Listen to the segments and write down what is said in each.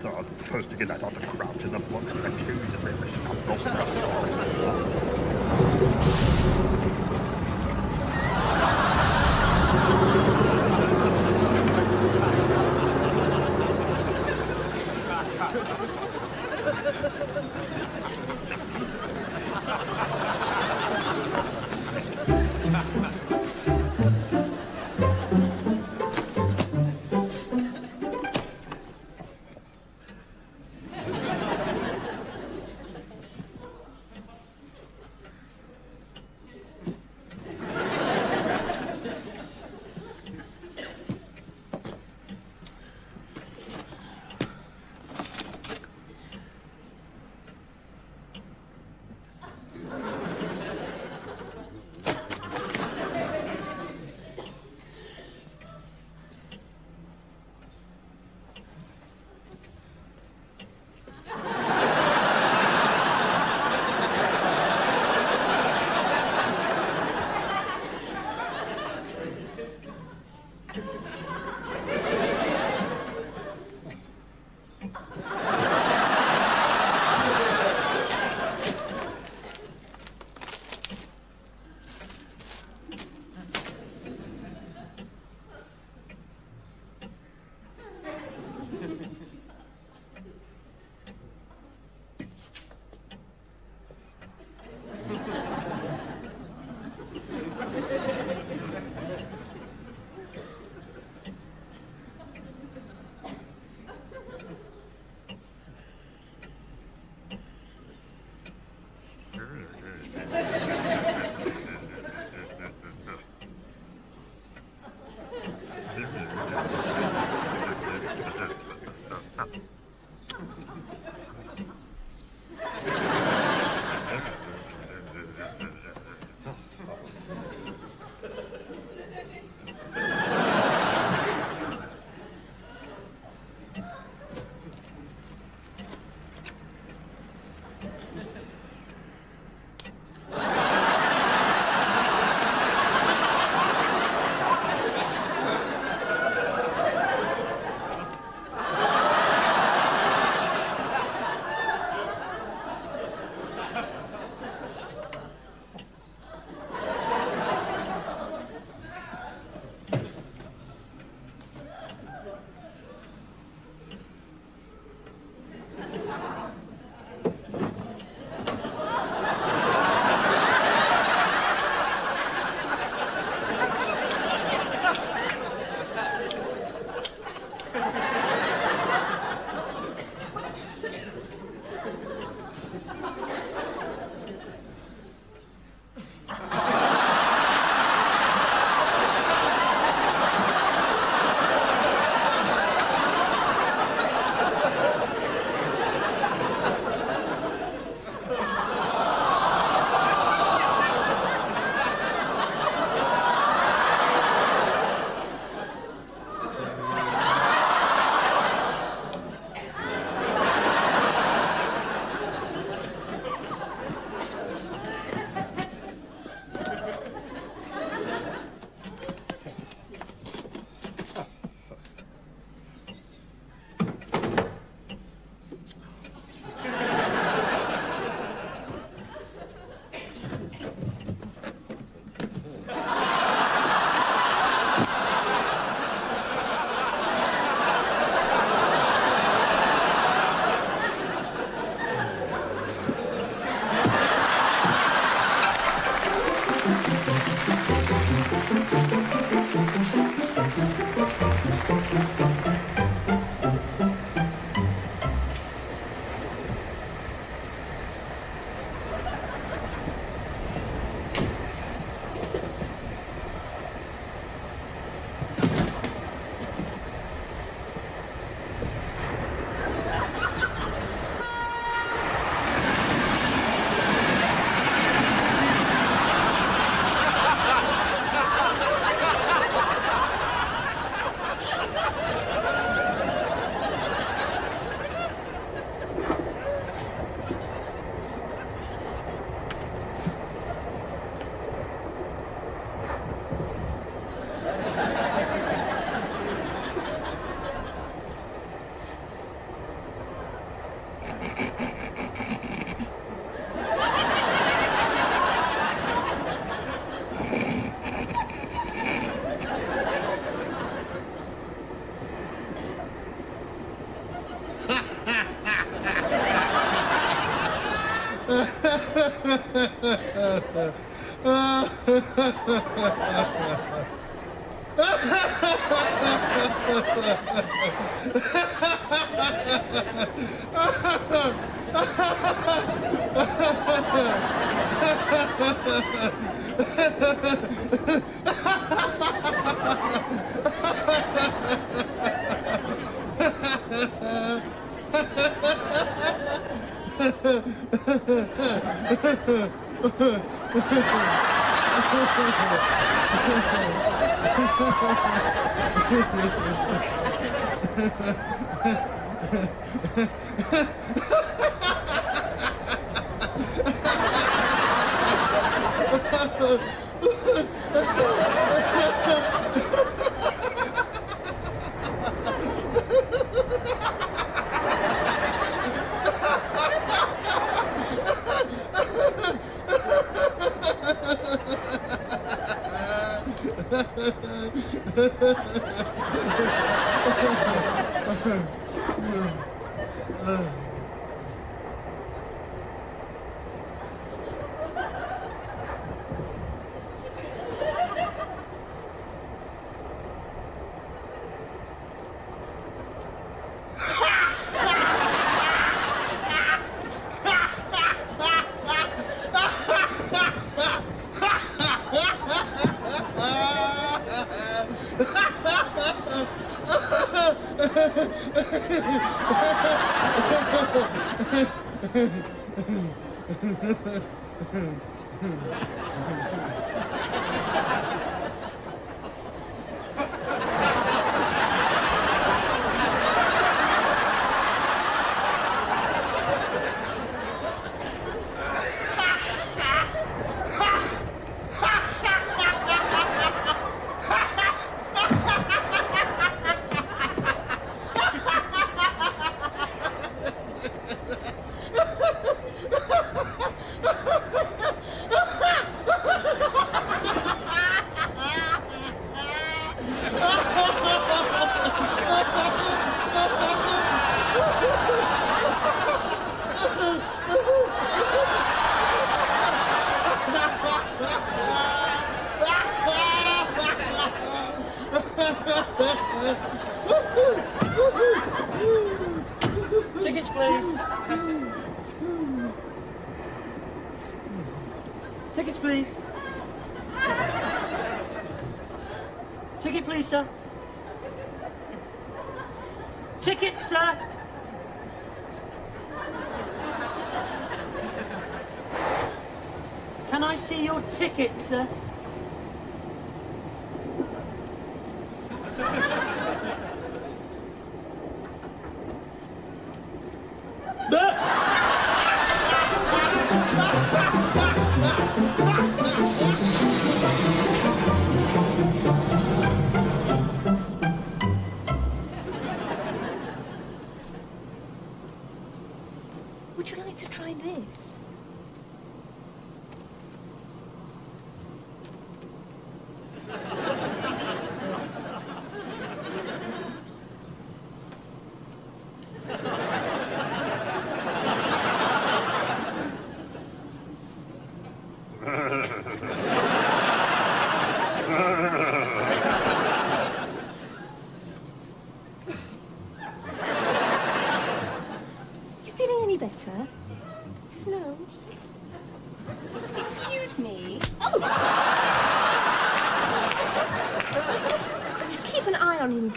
Oh, I'm supposed to get that other crowd to the box and accuse of every scoundrel.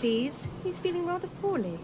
Please, he's feeling rather poorly.